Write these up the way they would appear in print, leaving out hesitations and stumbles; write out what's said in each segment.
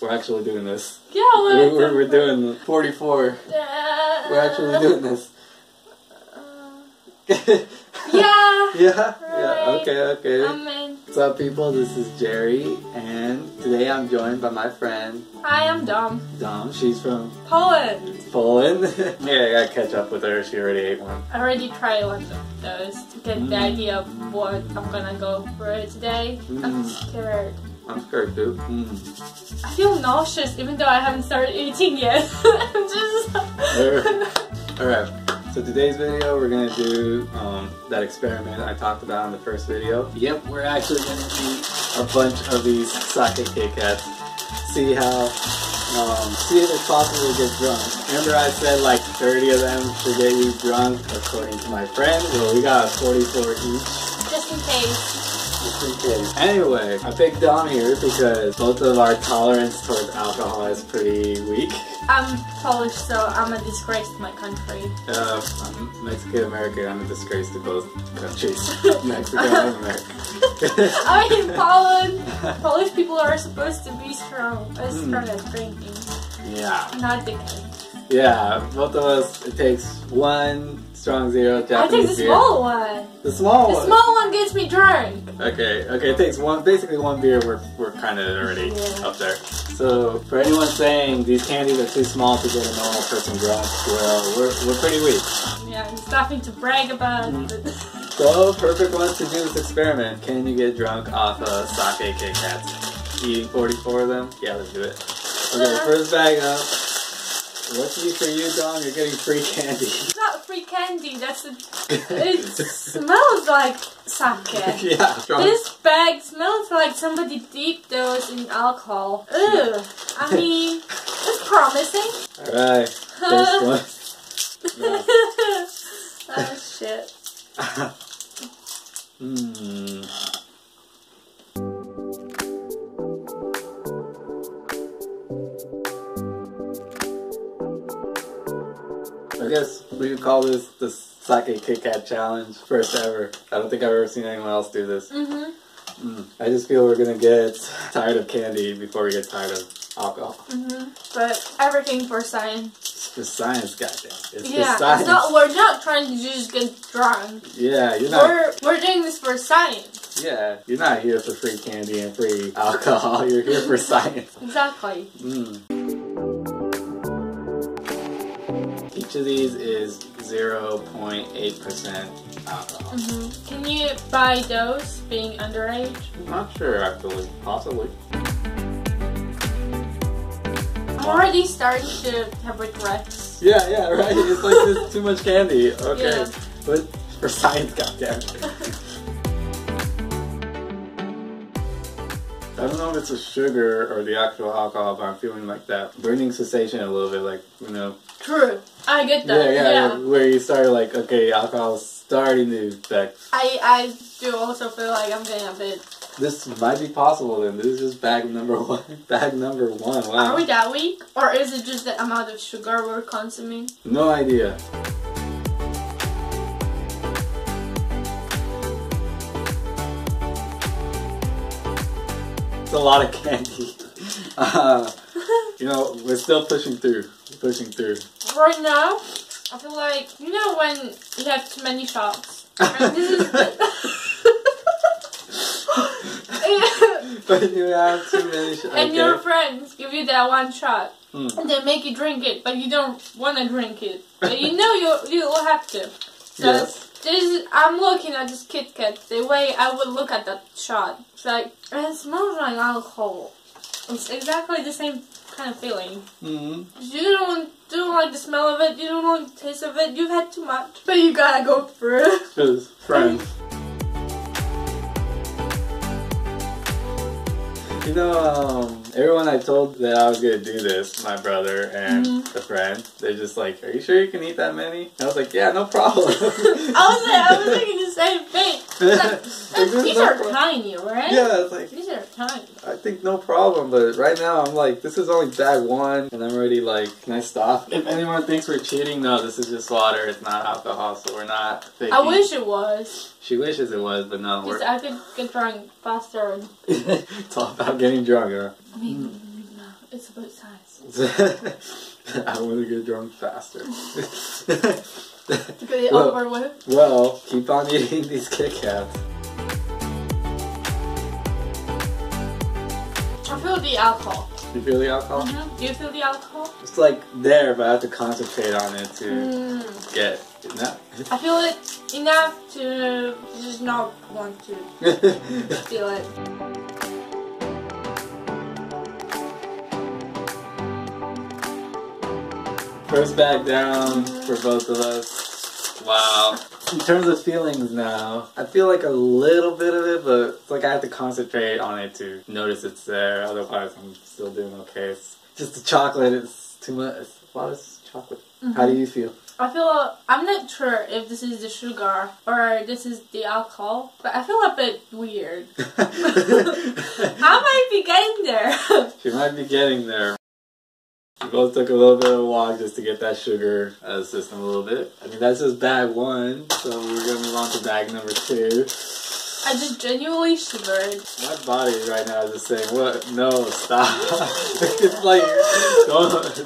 We're actually doing this. Yeah, we're doing 44. We're actually doing this. Yeah. Yeah. Right. Yeah. Okay. Okay. What's up, people? This is Jerry, and today I'm joined by my friend. Hi, I'm Dom. Dom. She's from Poland. Poland. Yeah, I gotta catch up with her. She already ate one. I already tried one of those to get the idea of what I'm gonna go for today. I'm scared. I'm scared too. I feel nauseous even though I haven't started eating yet. I'm just... Alright, so today's video we're going to do that experiment I talked about in the first video. Yep, we're actually going to eat a bunch of these sake Kit Kats. See how... see if it's possible to get drunk. Remember I said like 30 of them should get you drunk according to my friend? Well, we got 44 each. Just in case. Anyway, I picked Dom here because both of our tolerance towards alcohol is pretty weak. I'm Polish, so I'm a disgrace to my country. I'm Mexican-American, I'm a disgrace to both countries. Mexico and America. I mean, Poland, Polish people are supposed to be strong, as strong as drinking. Yeah. Not drinking. Yeah, both of us, it takes one Strong Zero Japanese beer. I take the small one. The small one? The small one gets me drunk. Okay, okay, it takes one, basically one beer, we're kind of already up there. So, for anyone saying these candies are too small to get a normal person drunk, well, we're pretty weak. Yeah, it's nothing to brag about. So, perfect ones to do this experiment. Can you get drunk off of sake Kit Kats? Eating 44 of them? Yeah, let's do it. Okay, first bag up. What's new for you, Dom? You're getting free candy. It's not free candy, that's a, it smells like sake. Yeah, strong. This bag smells like somebody deep dosed in alcohol. Ugh, I mean, it's promising. Alright, first one. No. Oh shit. I guess we could call this the Sake Kit Kat Challenge, first ever. I don't think I've ever seen anyone else do this. I just feel we're gonna get tired of candy before we get tired of alcohol. But everything for science. It's for science, goddamn. It's for science. It's not, we're not trying to just get drunk. Yeah, you're not. We're doing this for science. Yeah, you're not here for free candy and free alcohol. You're here for science. Exactly. Each of these is 0.8% alcohol. Can you buy those being underage? I'm not sure, actually. Possibly. I'm already starting to have regrets. Yeah, yeah, right. It's like there's too much candy. Okay. Yeah. But for science, goddammit. I don't know if it's the sugar or the actual alcohol, but I'm feeling like that burning sensation a little bit, like, you know. True. I get that. Yeah, yeah, yeah. Where you start like, okay, alcohol's starting to affect. I do also feel like I'm getting a bit. This might be possible then. This is just bag number one. Bag number one, wow. Are we that weak? Or is it just the amount of sugar we're consuming? No idea. It's a lot of candy. You know, we're still pushing through. Pushing through. Right now, I feel like, you know when you have too many shots? When you have too many shots. And your friends give you that one shot. And they make you drink it, but you don't want to drink it. But you know you will have to. So I'm looking at this Kit Kat the way I would look at that shot. It's like, it smells like alcohol. It's exactly the same kind of feeling. You don't like the smell of it, you don't like the taste of it, you've had too much. But you gotta go for it. Because friends. You know, everyone I told that I was gonna do this, my brother and the friend, they're just like, are you sure you can eat that many? And I was like, yeah, no problem. I was thinking the same thing. Like, these are tiny, right? Yeah, it's like, these are tiny. I think no problem, but right now I'm like, this is only bag one, and I'm already like, can I stop? If anyone thinks we're cheating, no, this is just water, it's not alcohol, so we're not faking. I wish it was. She wishes it was, but no. Because I could get drunk faster. It's all about getting drunk, huh? I mean, no. It's about size. I want to get drunk faster. To get it over with. Well, keep on eating these Kit Kats. I feel the alcohol. You feel the alcohol? Mm-hmm. Do you feel the alcohol? It's like there, but I have to concentrate on it to get enough. I feel it enough to just not want to feel it. First bag down for both of us. Wow. In terms of feelings now, I feel like a little bit of it, but it's like I have to concentrate on it to notice it's there, otherwise I'm still doing okay. It's just the chocolate, it's too much. It's a lot of chocolate. How do you feel? I feel, I'm not sure if this is the sugar or this is the alcohol, but I feel a bit weird. I might be getting there. She might be getting there. We both took a little bit of a walk just to get that sugar out of the system a little bit. I mean, that's just bag one, so we're gonna move on to bag number two. I just genuinely shivered. My body right now is just saying, "What? No, stop!" It's like,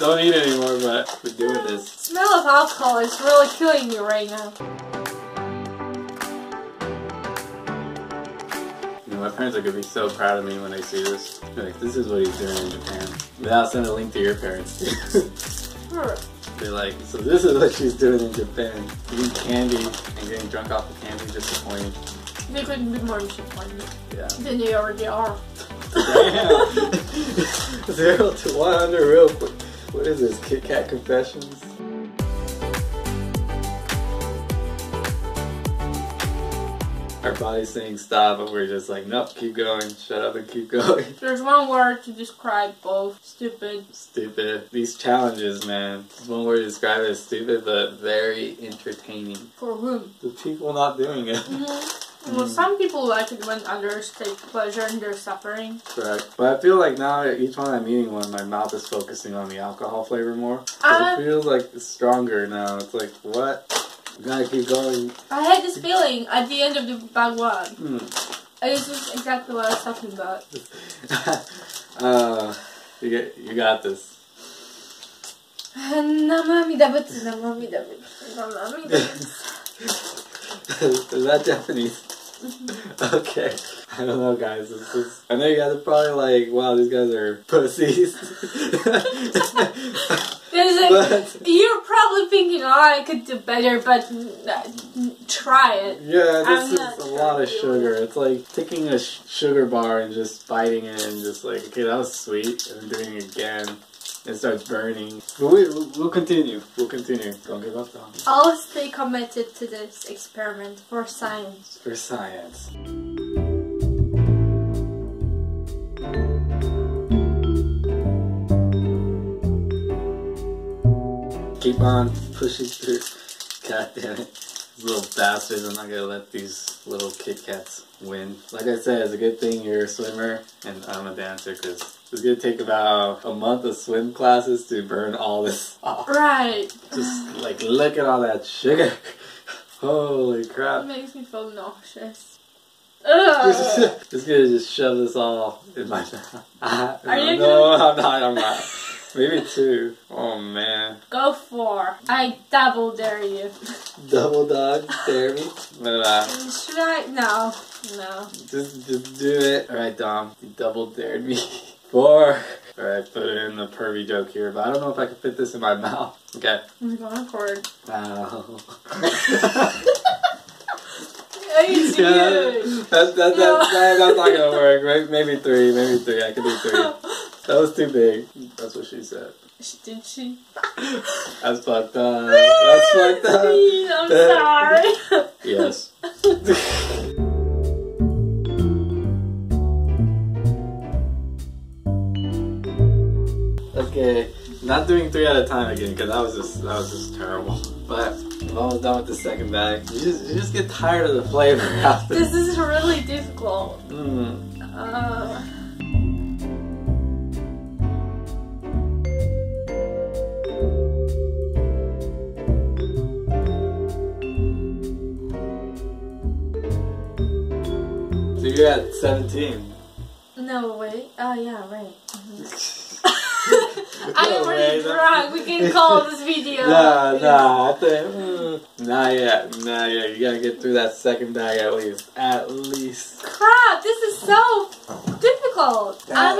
don't eat anymore. But we're doing this. The smell of alcohol is really killing me right now. My parents are going to be so proud of me when they see this. Like, this is what he's doing in Japan. Without sending a link to your parents. Sure. They're like, so this is what she's doing in Japan. Eating candy and getting drunk off the candy is disappointing. They couldn't be more disappointed. Yeah. Than they already are. Damn. 0 to 100 real quick. What is this? Kit Kat Confessions? Our body's saying stop, but we're just like, nope, keep going, shut up and keep going. There's one word to describe both. Stupid. Stupid. These challenges, man. There's one word to describe it as stupid, but very entertaining. For whom? The people not doing it. Well, some people like it when others take pleasure in their suffering. Correct. But I feel like now each time I'm eating one, my mouth is focusing on the alcohol flavor more. It feels like it's stronger now. It's like, what? You gotta keep going. I had this feeling at the end of the bag one. This is exactly what I was talking about. You got this. Is that Japanese? Okay. I don't know, guys. I know you guys are probably like, wow, these guys are pussies. You're probably thinking, oh, I could do better, but try it. Yeah, this is a lot of sugar. It's like taking a sugar bar and just biting it and just like, okay, that was sweet, and then doing it again. It starts burning. But we'll continue. We'll continue. Don't give up, Tom. I'll stay committed to this experiment for science. For science. Keep on pushing through. God damn it. Little bastards, I'm not gonna let these little Kit Kats win. Like I said, it's a good thing you're a swimmer and I'm a dancer, because it's gonna take about a month of swim classes to burn all this off. Right. Just like look at all that sugar. Holy crap. It makes me feel nauseous. Ugh. Just gonna just shove this all in my mouth. I'm not. Maybe two. Oh man. Go for. I double dare you. Double dog dare me? Should I? No. No. Just do it. Alright, Dom. You double dared me. 4. Alright, put in the pervy joke here, but I don't know if I can fit this in my mouth. Okay. I'm going to record. Wow. That's not gonna work, right? Maybe three. I can do 3. That was too big. That's what she said. Did she? That's fucked up. That's fucked up. Please, I'm sorry. Yes. Okay, not doing 3 at a time again, because that was just terrible. But I'm almost done with the second bag. You just get tired of the flavor after. This is really difficult. So you're at 17. No, wait. Oh, yeah, right. wrong. We can call this video. Not yet. You gotta get through that second bag at least. At least. Crap, this is so difficult. Try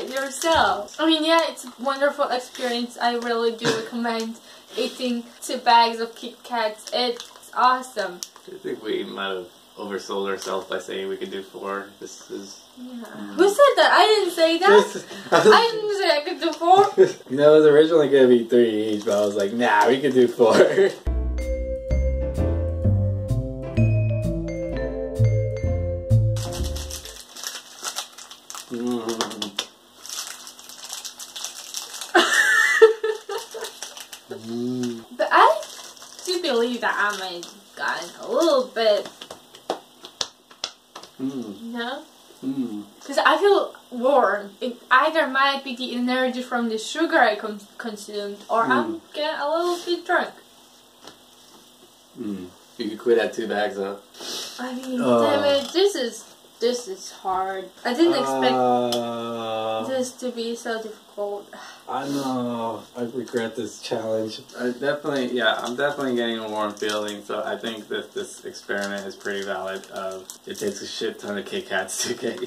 it yourself. Yeah, it's a wonderful experience. I really do recommend eating 2 bags of Kit Kats. It's awesome. I think we might have oversold ourselves by saying we could do 4. This is... Yeah. Who said that? I didn't say that. I didn't say I could do 4. You know, it was originally going to be 3 each, but I was like, nah, we could do 4. But I do believe that I might have gotten a little bit. No? Because I feel warm. It either might be the energy from the sugar I consumed, or I'm getting a little bit drunk. You could quit at 2 bags, huh? Damn it, this is hard. I didn't expect this to be so difficult. I know. I regret this challenge. I'm definitely getting a warm feeling, so I think that this experiment is pretty valid. It takes a shit ton of Kit Kats to get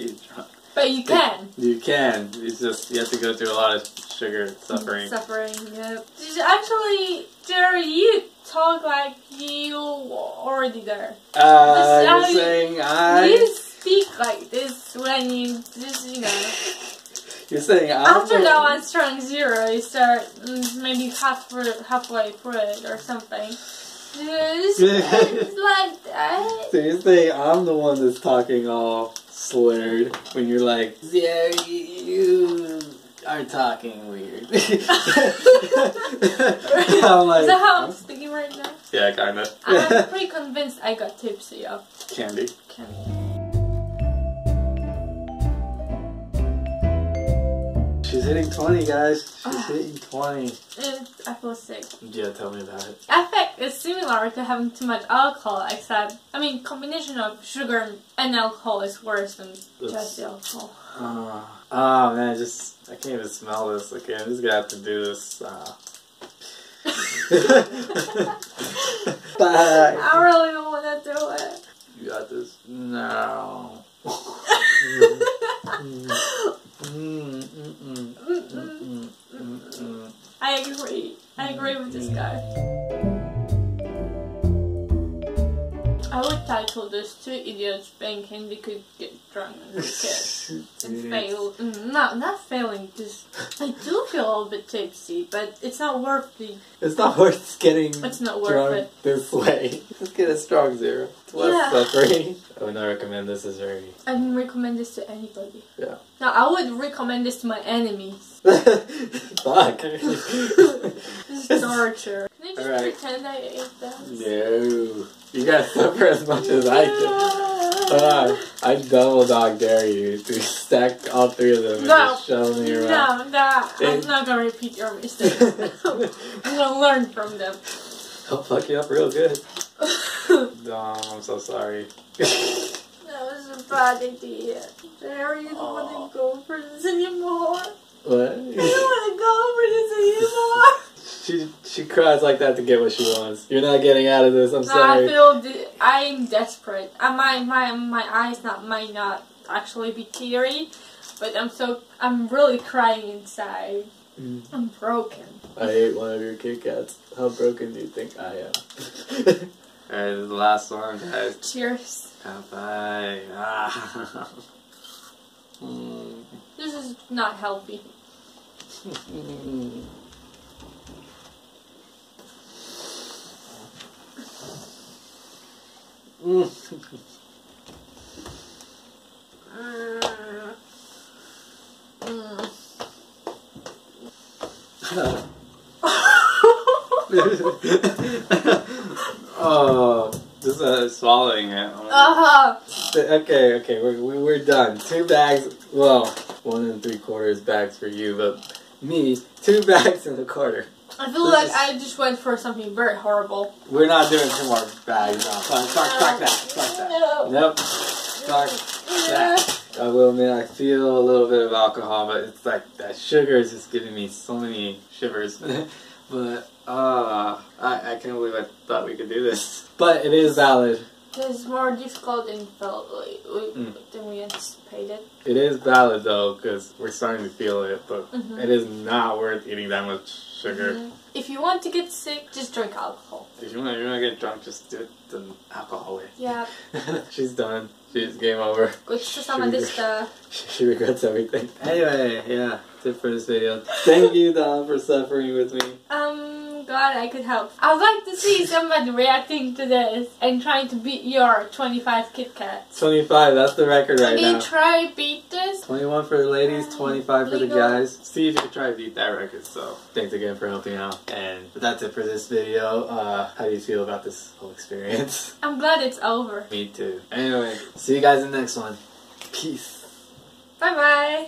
you drunk. But you can. You can. It's just, you have to go through a lot of sugar suffering. Yep. Actually, Jerry, you talk like you already there. You speak like this when you just, You're saying after that one Strong Zero, you start maybe halfway through it or something. It's like that. So you're saying I'm the one that's talking all slurred when you're like, yeah, you are talking weird. I'm like, is that how I'm speaking right now? Yeah, kind of. I'm pretty convinced I got tipsy of candy. She's hitting 20, guys. She's hitting 20. I feel sick. Yeah, tell me about it. I think it's similar to having too much alcohol, except, combination of sugar and alcohol is worse than just the alcohol. Oh man, I can't even smell this. Okay, I'm just gonna have to do this. Bye. I really don't want to do it. You got this. No. I agree with this guy. I would title this 2 idiots playing candy could get drunk as a kid and fail. No, not failing, because I do feel a little bit tipsy, but it's not worth it. It's not worth getting drunk this way. Just get a Strong Zero. It's less suffering. I would not recommend this as very... I wouldn't recommend this to anybody. Yeah. No, I would recommend this to my enemies. Fuck. This is torture. Can I just pretend I ate that? No. You gotta suffer as much as I did. I double dog dare you to stack all 3 of them and just shove me around. No, I'm not gonna repeat your mistakes. I'm gonna learn from them. I'll fuck you up real good. Dom, I'm so sorry. That was a bad idea. Jerry, you don't want to go for this anymore. What? You don't want to go for this anymore. She cries like that to get what she wants. You're not getting out of this. I'm sorry. I'm desperate. My eyes might not actually be teary, but I'm really crying inside. I'm broken. I ate one of your Kit Kats. How broken do you think I am? Alright, this is the last one, guys. Cheers. Bye. This is not healthy. Swallowing it. Okay, we're done. 2 bags, well, 1 3/4 bags for you, but me, 2 bags and a quarter. I feel like I just went for something very horrible. We're not doing 2 more bags. No. Fuck that. Nope. Fuck that. I will admit I feel a little bit of alcohol, but it's like that sugar is just giving me so many shivers. But I can't believe I thought we could do this. But it is valid. It's more difficult than we anticipated. It is valid though, because we're starting to feel it, but it is not worth eating that much sugar. If you want to get sick, just drink alcohol. If you want to get drunk, just do it the alcohol way. Yeah. She's done. She's game over. She regrets everything. Anyway, yeah, that's it for this video. Thank you, Dom, for suffering with me. God, I could help. I would like to see somebody reacting to this and trying to beat your 25 Kit Kats. 25, that's the record right now. Can you try beat this? 21 for the ladies, 25 for the guys. See if you can try to beat that record. So, thanks again for helping out. And that's it for this video. How do you feel about this whole experience? I'm glad it's over. Me too. Anyway, see you guys in the next one. Peace. Bye bye.